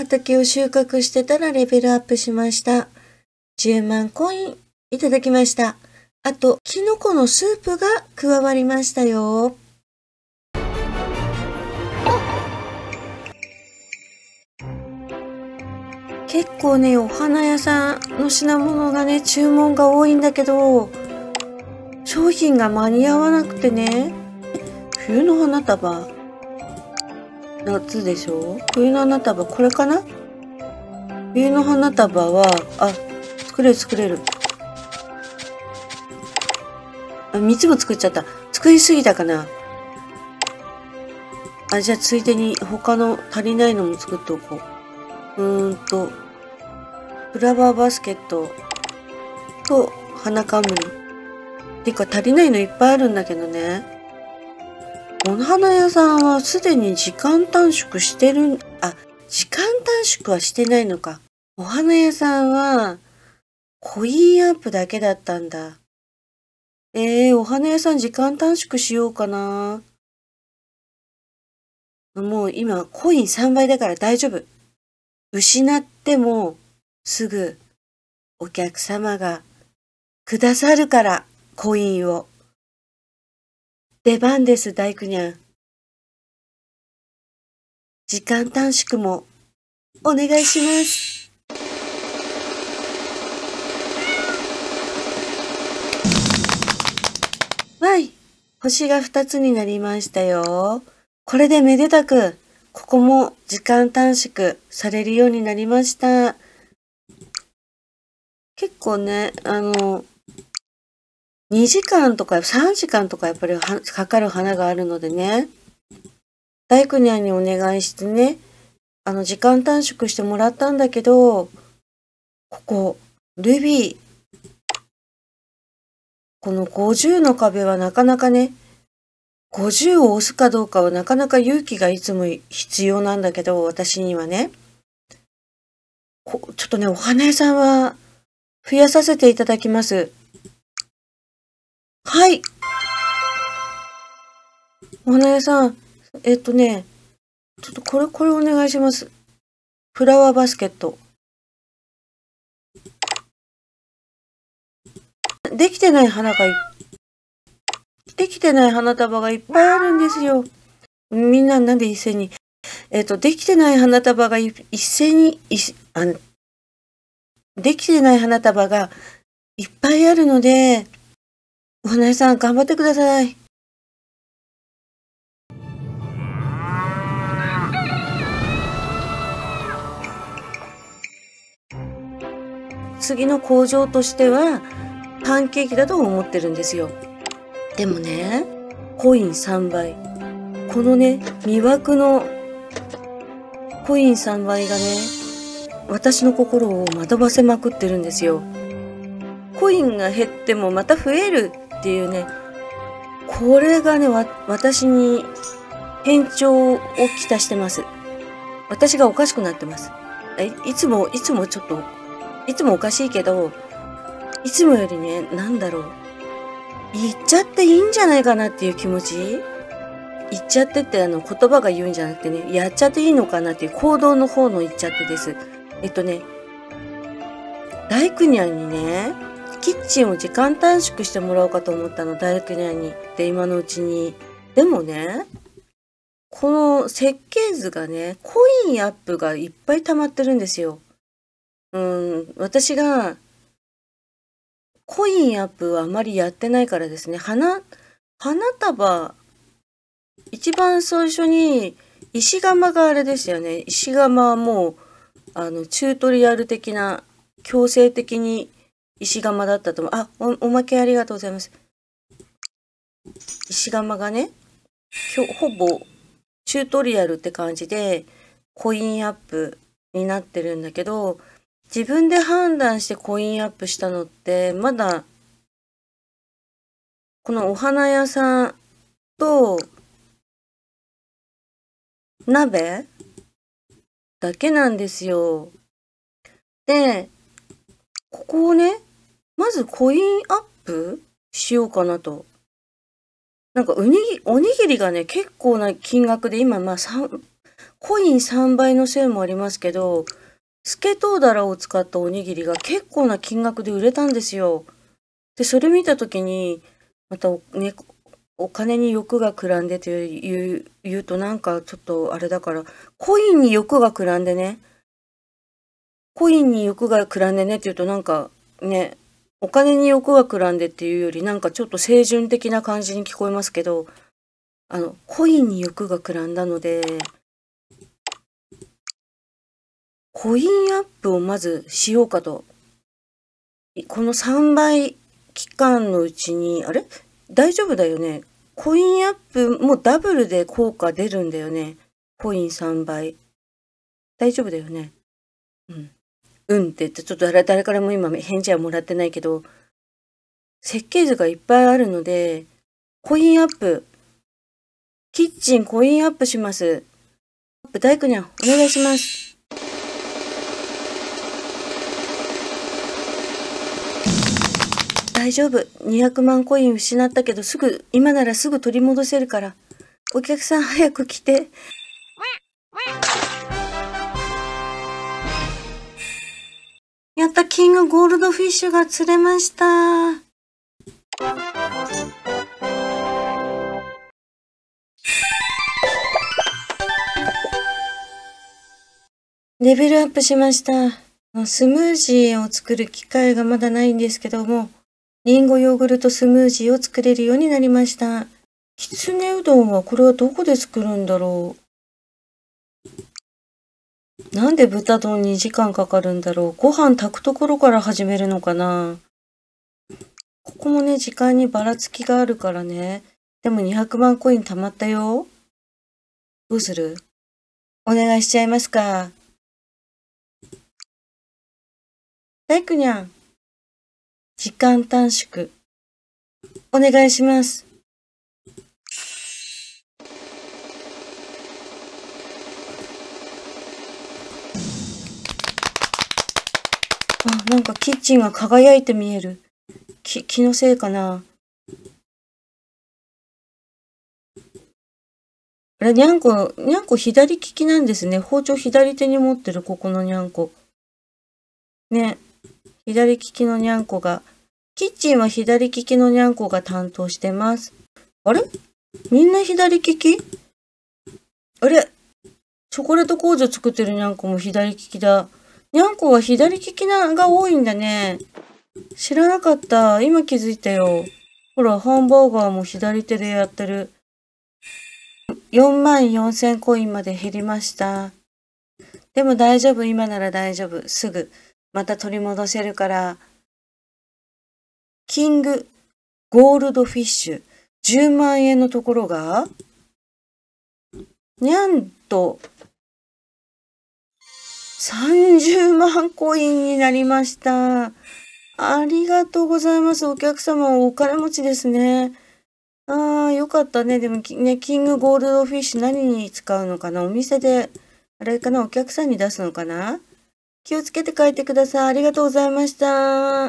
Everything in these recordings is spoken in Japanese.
畑を収穫してたらレベルアップしました。10万コインいただきました。あと、キノコのスープが加わりましたよ。結構ね、お花屋さんの品物がね、注文が多いんだけど、商品が間に合わなくてね、冬の花束、夏でしょ？冬の花束、これかな？冬の花束は、あ、作れる。あ、3つも作っちゃった。作りすぎたかな？あ、じゃあついでに他の足りないのも作っておこう。フラワーバスケットと花冠。てか足りないのいっぱいあるんだけどね。お花屋さんはすでに時間短縮してる、あ、時間短縮はしてないのか。お花屋さんはコインアップだけだったんだ。お花屋さん時間短縮しようかな。もう今コイン3倍だから大丈夫。失ってもすぐお客様がくださるからコインを。出番です、大工にゃん。時間短縮もお願いします。わい、星が2つになりましたよ。これでめでたく。ここも時間短縮されるようになりました。結構ね、2時間とか3時間とかやっぱりかかる花があるのでね、大工にゃんにお願いしてね、時間短縮してもらったんだけど、ここ、ルビー。この50の壁はなかなかね、50を押すかどうかはなかなか勇気がいつも必要なんだけど、私にはね。ちょっとね、お花屋さんは増やさせていただきます。はい。お花屋さん、ちょっとこれお願いします。フラワーバスケット。できてない花束がいっぱいあるんですよ。みんななんで一斉に。できてない花束が一斉に、できてない花束がいっぱいあるので、お花屋さん頑張ってください。次の工場としては、パンケーキだと思ってるんですよ。でもね、コイン3倍。このね、魅惑のコイン3倍がね、私の心を惑わせまくってるんですよ。コインが減ってもまた増えるっていうね、これがね、私に変調をきたしてます。私がおかしくなってます。いつもちょっと、いつもおかしいけど、いつもよりね、なんだろう。言っちゃっていいんじゃないかなっていう気持ち。言っちゃってって言葉が言うんじゃなくてね、やっちゃっていいのかなっていう行動の方の言っちゃってです。大工にゃんにね、キッチンを時間短縮してもらおうかと思ったの、大工にゃんに。で、今のうちに。でもね、この設計図がね、コインアップがいっぱい溜まってるんですよ。私が、コインアップはあまりやってないからですね。花束、一番最初に、石窯があれですよね。石窯はもう、チュートリアル的な、強制的に石窯だったと思う。あ、おまけありがとうございます。石窯がね、ほぼ、チュートリアルって感じで、コインアップになってるんだけど、自分で判断してコインアップしたのって、まだ、このお花屋さんと、鍋だけなんですよ。で、ここをね、まずコインアップしようかなと。なんかおにぎりがね、結構な金額で、今、まあ、コイン3倍のセールもありますけど、スケトウダラを使ったおにぎりが結構な金額で売れたんですよ。で、それ見た時に、またね、お金に欲がくらんでと言うとなんかちょっとあれだから、コインに欲がくらんでね、って言うとなんかね、お金に欲がくらんでっていうよりなんかちょっと清純的な感じに聞こえますけど、コインに欲がくらんだので、コインアップをまずしようかと。この3倍期間のうちに、あれ大丈夫だよね。コインアップもダブルで効果出るんだよね。コイン3倍。大丈夫だよね。うん。うんって言って、ちょっと誰からも今返事はもらってないけど、設計図がいっぱいあるので、コインアップ。キッチンコインアップします。アップ大工にゃん、お願いします。大丈夫。200万コイン失ったけど、今ならすぐ取り戻せるから。お客さん早く来て。やった、キングゴールドフィッシュが釣れました。レベルアップしました。スムージーを作る機会がまだないんですけども、リンゴヨーグルトスムージーを作れるようになりました。きつねうどんはこれはどこで作るんだろう。なんで豚丼に時間かかるんだろう。ご飯炊くところから始めるのかな。ここもね、時間にばらつきがあるからね。でも200万コイン貯まったよ。どうする？お願いしちゃいますか。大工にゃん。時間短縮。お願いします。あ、なんかキッチンが輝いて見える。気のせいかな。あれ、にゃんこ左利きなんですね。包丁左手に持ってる、ここのにゃんこ。ね。左利きのにゃんこが、キッチンは左利きのにゃんこが担当してます。あれ？みんな左利き？あれ？チョコレート工場作ってるにゃんこも左利きだ。にゃんこは左利きが多いんだね。知らなかった。今気づいたよ。ほら、ハンバーガーも左手でやってる。44,000コインまで減りました。でも大丈夫。今なら大丈夫。すぐ。また取り戻せるから、キング、ゴールドフィッシュ、10万円のところが、にゃんと、30万コインになりました。ありがとうございます。お客様、お金持ちですね。ああ、よかったね。でもね、キング、ゴールドフィッシュ何に使うのかな？お店で、あれかな？お客さんに出すのかな？気をつけて書いてください。ありがとうございました。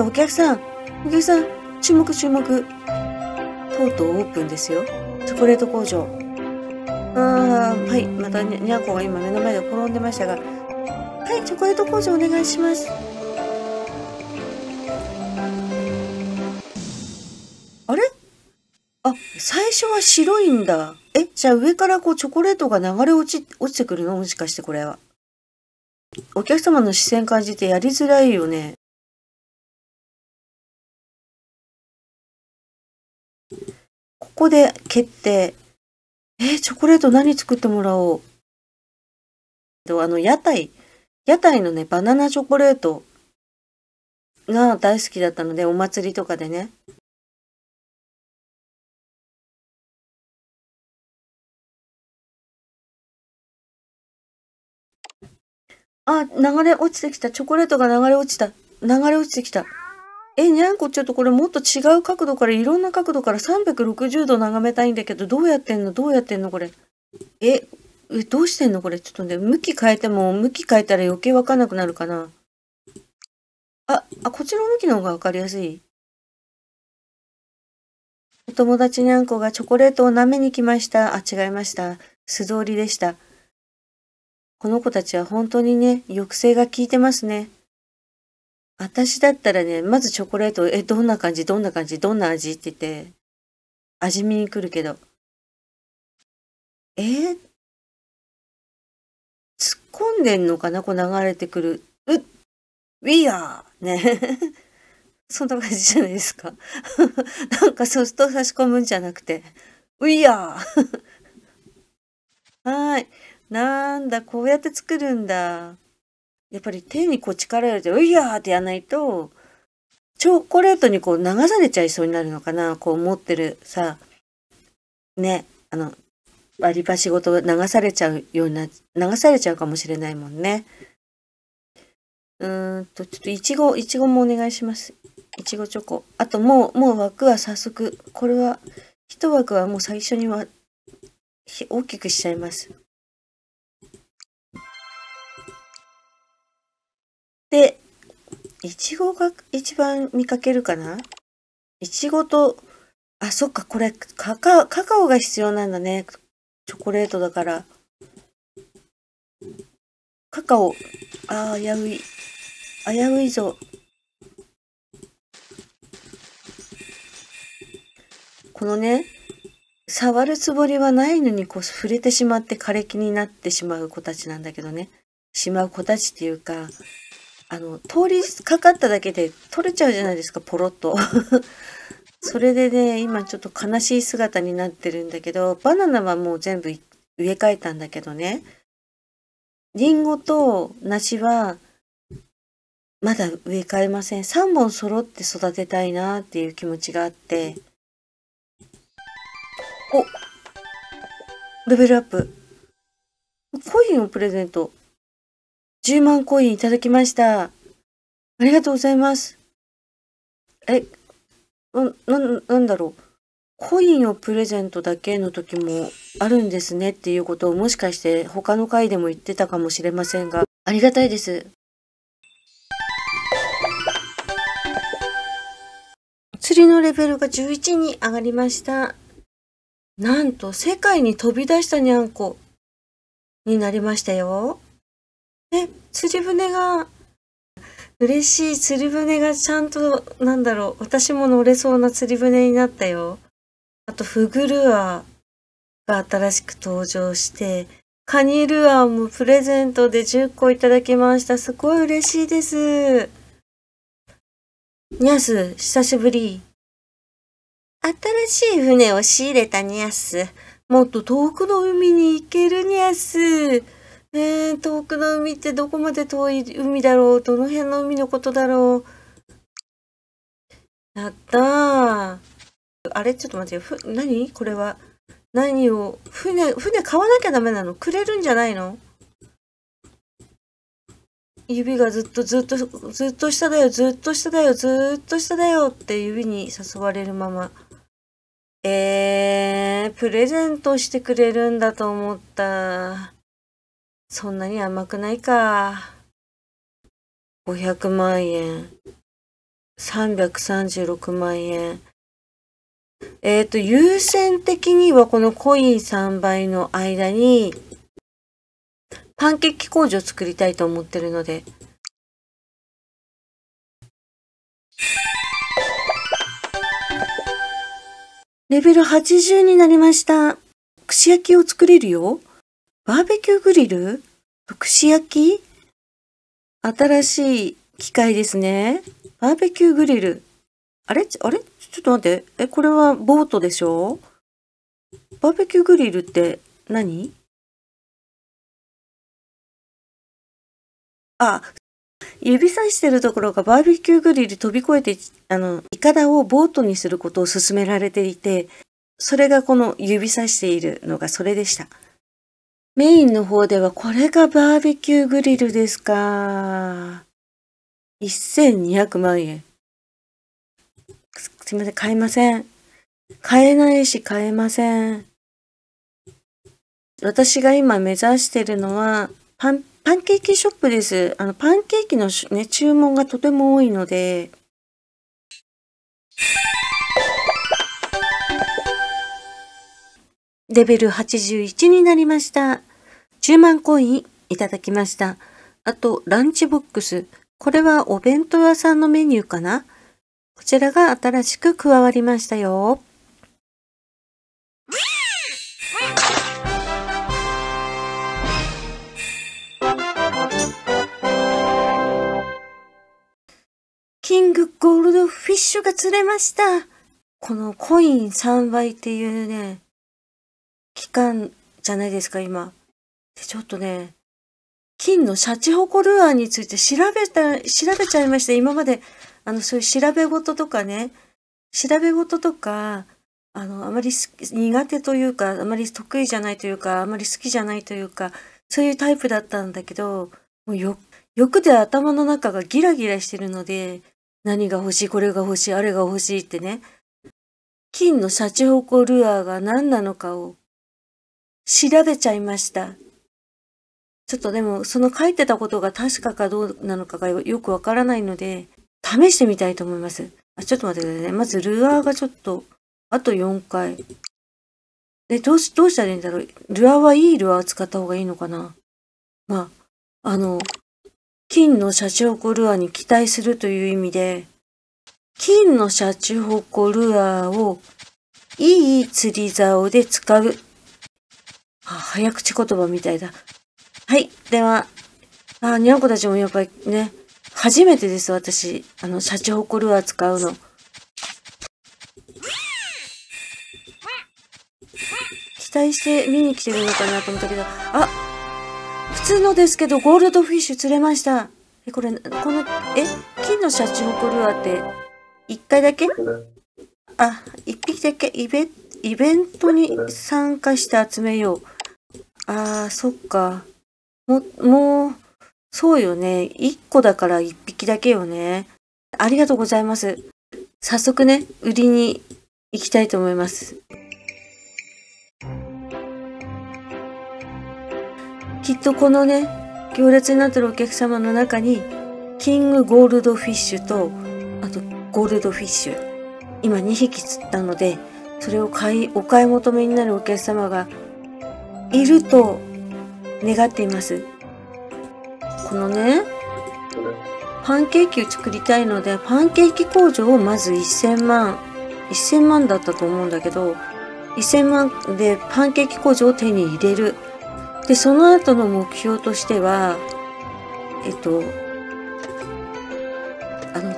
お客さん、注目。とうとうオープンですよ。チョコレート工場。ああ、はい。またにゃんこが今目の前で転んでましたが、はい、チョコレート工場お願いします。あれ？あ、最初は白いんだ。え、じゃあ上からこうチョコレートが流れ落ちてくるの？もしかしてこれは。お客様の視線感じてやりづらいよね。ここで決定。チョコレート何作ってもらおう。屋台のね、バナナチョコレートが大好きだったので、お祭りとかでね。あ、流れ落ちてきた。チョコレートが流れ落ちてきた。え、にゃんこちょっとこれもっと違う角度から、いろんな角度から360度眺めたいんだけど、どうやってんのこれ。どうしてんのこれ。ちょっとね、向き変えたら余計わかんなくなるかな。こちらの向きの方がわかりやすい。お友達にゃんこがチョコレートを舐めに来ました。あ、違いました。素通りでした。この子たちは本当にね、抑制が効いてますね。私だったらね、まずチョコレートを、どんな感じ、どんな感じ、どんな味って言って、味見に来るけど。突っ込んでんのかな、こう流れてくる。We are! ね。そんな感じじゃないですか。なんかそっと差し込むんじゃなくて、We are! はい。なんだ、こうやって作るんだ。やっぱり手にこう力入れて、ういやーってやらないと、チョコレートにこう流されちゃいそうになるのかな、こう持ってるさ、ね、割り箸ごと流されちゃうような、流されちゃうかもしれないもんね。ちょっといちごもお願いします。いちごチョコ。あともう枠は早速、これは、一枠はもう最初には、大きくしちゃいます。で、いちごが一番見かけるかな？いちごと、あ、そっか、これ、カカオが必要なんだね。チョコレートだから。カカオ。ああ、危うい。危ういぞ。このね、触るつもりはないのにこう触れてしまって枯れ木になってしまう子たちなんだけどね。しまう子たちっていうか、通りかかっただけで取れちゃうじゃないですか、ポロッと。それでね、今ちょっと悲しい姿になってるんだけど、バナナはもう全部植え替えたんだけどね、リンゴと梨はまだ植え替えません。3本揃って育てたいなっていう気持ちがあって。お！レベルアップ。コインをプレゼント。10万コインいただきました。ありがとうございます。なんだろう。コインをプレゼントだけの時もあるんですねっていうことをもしかして他の回でも言ってたかもしれませんが、ありがたいです。釣りのレベルが11に上がりました。なんと世界に飛び出したにゃんこになりましたよ。釣り船が、嬉しい釣り船がちゃんと、なんだろう、私も乗れそうな釣り船になったよ。あと、フグルアーが新しく登場して、カニルアーもプレゼントで10個いただきました。すごい嬉しいです。ニャス、久しぶり。新しい船を仕入れたニャス。もっと遠くの海に行けるニャス。遠くの海ってどこまで遠い海だろう、どの辺の海のことだろう。やったー。あれちょっと待ってよ。何これは。何を。船買わなきゃダメなの？くれるんじゃないの？指がずっと下だよ、ずっと下だよ、ずっと下だよって指に誘われるまま。プレゼントしてくれるんだと思った。そんなに甘くないか。500万円。336万円。優先的にはこのコイン3倍の間に、パンケーキ工場を作りたいと思ってるので。レベル80になりました。串焼きを作れるよ。バーベキューグリル？串焼き？新しい機械ですね。バーベキューグリル。あれちょっと待って。これはボートでしょ？バーベキューグリルって何？あ、指さしてるところがバーベキューグリル飛び越えて、イカダをボートにすることを勧められていて、それがこの指さしているのがそれでした。メインの方ではこれがバーベキューグリルですか。1200万円。すみません、買えません。買えないし買えません。私が今目指してるのは、パンケーキショップです。パンケーキのね、注文がとても多いので、レベル81になりました。10万コインいただきました。あと、ランチボックス。これはお弁当屋さんのメニューかな?こちらが新しく加わりましたよ。キングゴールドフィッシュが釣れました。このコイン3倍っていうね、期間じゃないですか、今。で、ちょっとね、金のシャチホコルアーについて調べちゃいました。今まで、そういう調べ事とか、あまり苦手というか、あまり得意じゃないというか、あまり好きじゃないというか、そういうタイプだったんだけど、もう欲で頭の中がギラギラしてるので、何が欲しい、これが欲しい、あれが欲しいってね、金のシャチホコルアーが何なのかを調べちゃいました。ちょっとでも、その書いてたことが確かかどうなのかがよくわからないので、試してみたいと思います。ちょっと待ってくださいね。まず、ルアーがちょっと、あと4回。で、どうしたらいいんだろう。ルアーはいいルアーを使った方がいいのかな。まあ、金のシャチホコルアーに期待するという意味で、金のシャチホコルアーをいい釣り竿で使う。あ、早口言葉みたいだ。はい。では、にゃんこたちもやっぱりね、初めてです、私。シャチホコルアー使うの。期待して見に来てみようかなと思ったけど、あ、普通のですけど、ゴールドフィッシュ釣れました。これ、金のシャチホコルアーって、1回だけ?あ、1匹だけイベントに参加して集めよう。そっか。もう、そうよね。1個だから1匹だけよね。ありがとうございます。早速ね、売りに行きたいと思います。きっとこのね、行列になってるお客様の中に、キングゴールドフィッシュと、あとゴールドフィッシュ。今2匹釣ったので、それをお買い求めになるお客様がいると願っています。このね、パンケーキを作りたいので、パンケーキ工場をまず1000万だったと思うんだけど、1000万でパンケーキ工場を手に入れる。で、その後の目標としては、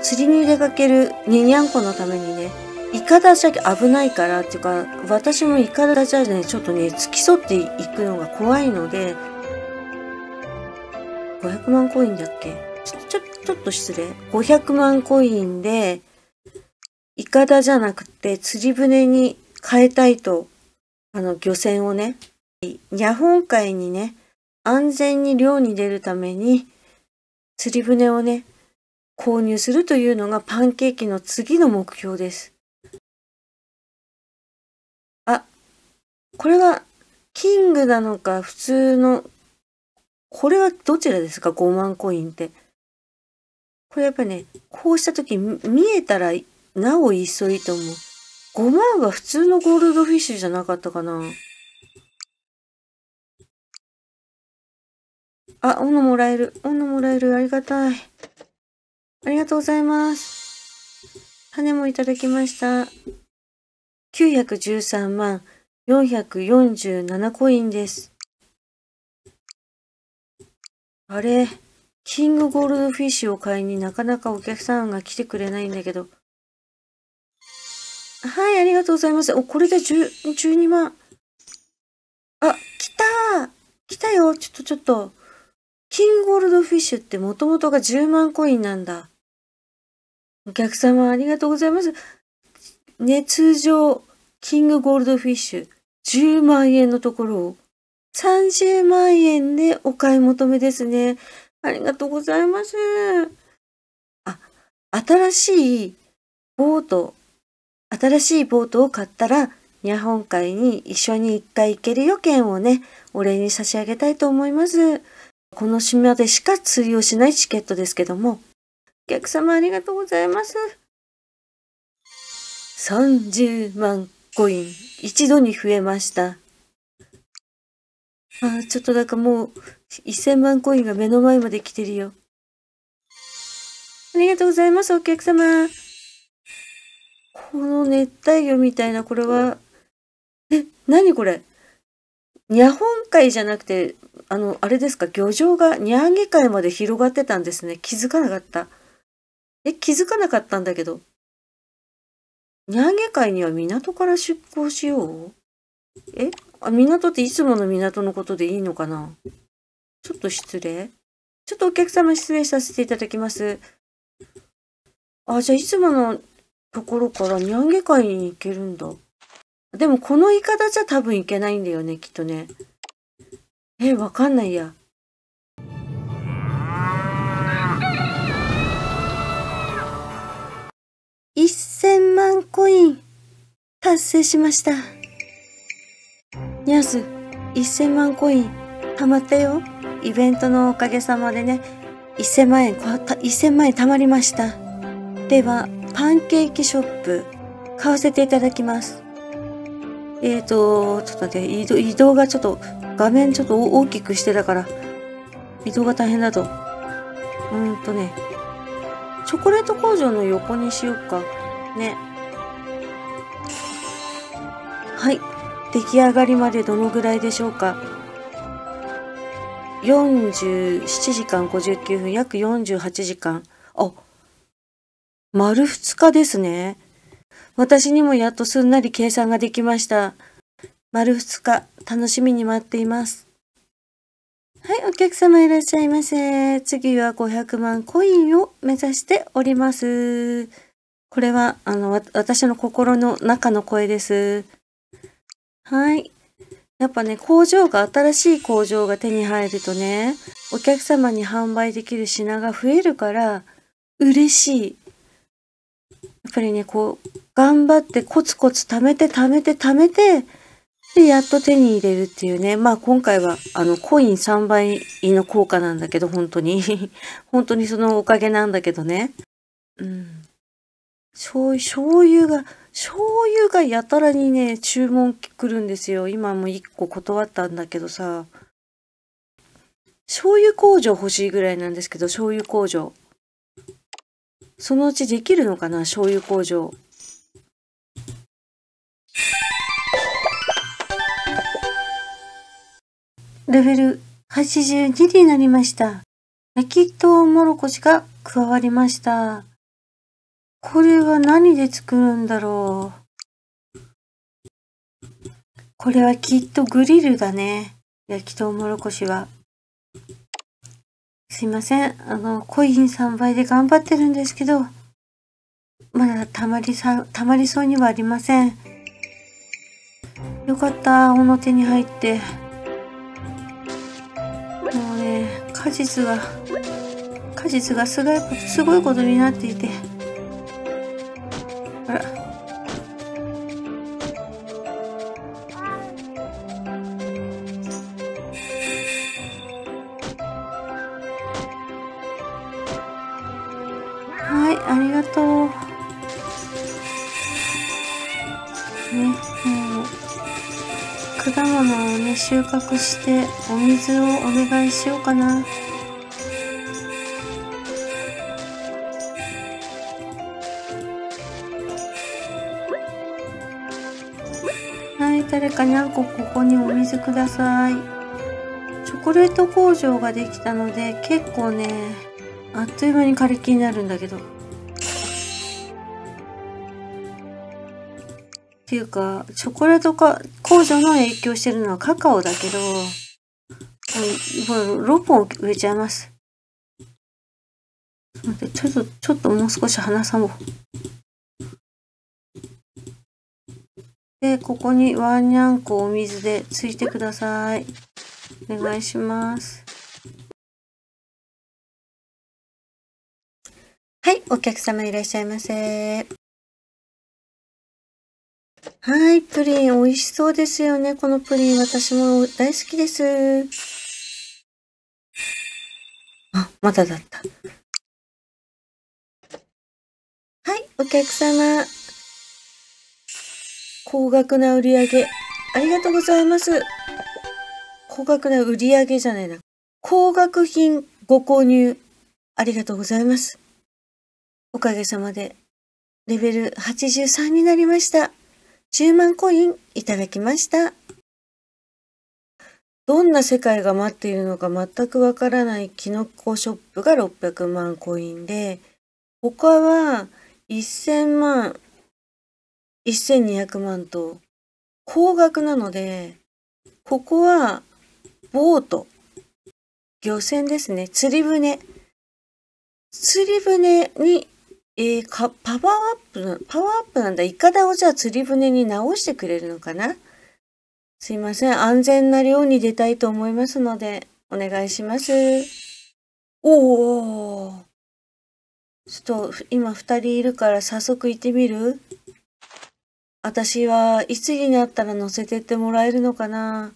釣りに出かけるにゃんこのためにね、イカダじゃ危ないからっていうか、私もイカダじゃね、ちょっとね、付き添っていくのが怖いので、500万コインだっけ?ちょっと失礼。500万コインで、イカダじゃなくて釣り船に変えたいと、漁船をね、日本海にね、安全に漁に出るために、釣り船をね、購入するというのがパンケーキの次の目標です。あ、これはキングなのか普通の、これはどちらですか ?5 万コインって。これやっぱね、こうした時見えたらなおいっそいいと思う。5万は普通のゴールドフィッシュじゃなかったかな。あ、斧もらえる。斧もらえる。ありがたい。ありがとうございます。羽もいただきました。913万447コインです。あれ、キングゴールドフィッシュを買いになかなかお客さんが来てくれないんだけど。はい、ありがとうございます。お、これで12万。あ、来たよ。ちょっと。キングゴールドフィッシュってもともとが10万コインなんだ。お客様ありがとうございます。ね、通常、キングゴールドフィッシュ10万円のところを30万円でお買い求めですね。ありがとうございます。あ、新しいボートを買ったら、日本海に一緒に一回行けるよ券をね、お礼に差し上げたいと思います。この島でしか釣りをしないチケットですけども、お客様ありがとうございます。30万コイン、一度に増えました。ああ、ちょっとなんかもう、1000万コインが目の前まで来てるよ。ありがとうございます、お客様。この熱帯魚みたいな、これは、何これ？日本海じゃなくて、あれですか、漁場がニャンゲ海まで広がってたんですね。気づかなかった。気づかなかったんだけど。ニャンゲ海には港から出港しよう？港っていつもの港のことでいいのかな？ちょっと失礼。ちょっとお客様失礼させていただきます。あ、じゃあいつものところからニャンゲ海に行けるんだ。でもこの言い方じゃ多分いけないんだよね、きっとね。わかんないや。1000万コイン、達成しました。ニャース、1000万コイン、たまったよ。イベントのおかげさまでね、1000万円、1000万円たまりました。では、パンケーキショップ、買わせていただきます。ちょっと待って、移動がちょっと、画面ちょっと大きくしてたから、移動が大変だと。チョコレート工場の横にしようか。ね。はい。出来上がりまでどのぐらいでしょうか。47時間59分、約48時間。あ、丸2日ですね。私にもやっとすんなり計算ができました。丸2日、楽しみに待っています。はい、お客様いらっしゃいませ。次は500万コインを目指しております。これは、私の心の中の声です。はい。やっぱね、新しい工場が手に入るとね、お客様に販売できる品が増えるから、嬉しい。やっぱりね、こう、頑張ってコツコツ貯めて、で、やっと手に入れるっていうね。まあ今回は、コイン3倍の効果なんだけど、本当に。本当にそのおかげなんだけどね。うん。醤油がやたらにね、注文来るんですよ。今も1個断ったんだけどさ。醤油工場欲しいぐらいなんですけど、醤油工場。そのうちできるのかな、醤油工場。レベル82になりました。焼きとうもろこしが加わりました。これは何で作るんだろう。これはきっとグリルだね。焼きとうもろこしは。すいません。コイン3倍で頑張ってるんですけど、まだたまりそうにはありません。よかった。表に入って。もうね、果実がすごいことになっていて。あら。はい、ありがとう。ね、果物をね、収穫してお水をお願いしようかな。はい、誰か何個ここにお水ください。チョコレート工場ができたので結構ね、あっという間に枯れ木になるんだけど。っていうか、チョコレート工場の影響してるのはカカオだけど、6本植えちゃいます。待って、ちょっともう少し離そう。で、ここにワンニャンコお水でついてください。お願いします。はい、お客様いらっしゃいませ。はい、プリン美味しそうですよね。このプリン私も大好きです。あ、まだだった。はい、お客様。高額な売り上げ。ありがとうございます。高額な売り上げじゃないな。高額品ご購入。ありがとうございます。おかげさまで、レベル83になりました。10万コインいただきました。どんな世界が待っているのか全くわからないキノコショップが600万コインで、他は1000万、1200万と高額なので、ここはボート、漁船ですね、釣り船に、パワーアップなんだ。イカダをじゃあ釣り船に直してくれるのかな。すいません。安全な漁に出たいと思いますので、お願いします。おー。ちょっと、今2人いるから早速行ってみる？私はいつになったら乗せてってもらえるのかな？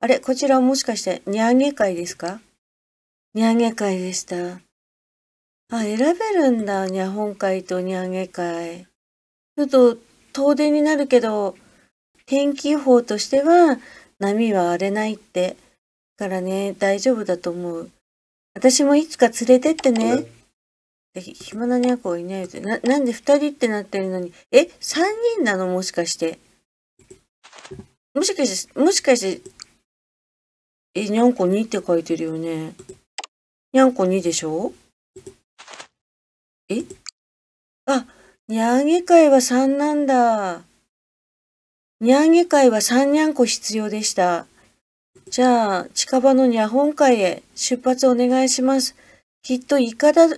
あれ、こちらもしかして、にゃんげ会ですか？にゃんげ会でした。あ、選べるんだ。にゃほん会とにゃんげ会。ちょっと、遠出になるけど、天気予報としては、波は荒れないって。からね、大丈夫だと思う。私もいつか連れてってね。暇なにゃこいないって。なんで2人ってなってるのに。え、3人なの？もしかして。もしかして、え、にゃんこ2って書いてるよね。にゃんこ2でしょ？え？あ、にゃんげ会は3なんだ。にゃんげ会は3にゃんこ必要でした。じゃあ、近場のにゃほん会へ出発お願いします。きっとイカダの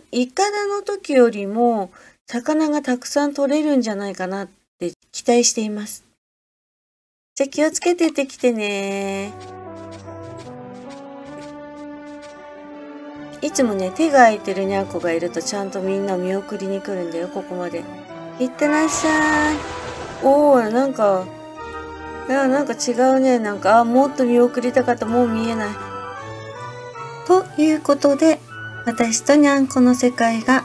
時よりも、魚がたくさん取れるんじゃないかなって期待しています。じゃあ気をつけてってきてね。いつもね、手が空いてるにゃんこがいるとちゃんとみんな見送りに来るんだよ、ここまで。いってらっしゃい。おー、なんか、いや、なんか違うね。なんか、あ、もっと見送りたかった。もう見えない。ということで、私とにゃんこの世界が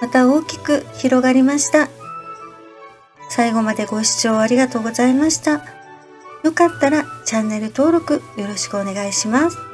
また大きく広がりました。最後までご視聴ありがとうございました。よかったらチャンネル登録よろしくお願いします。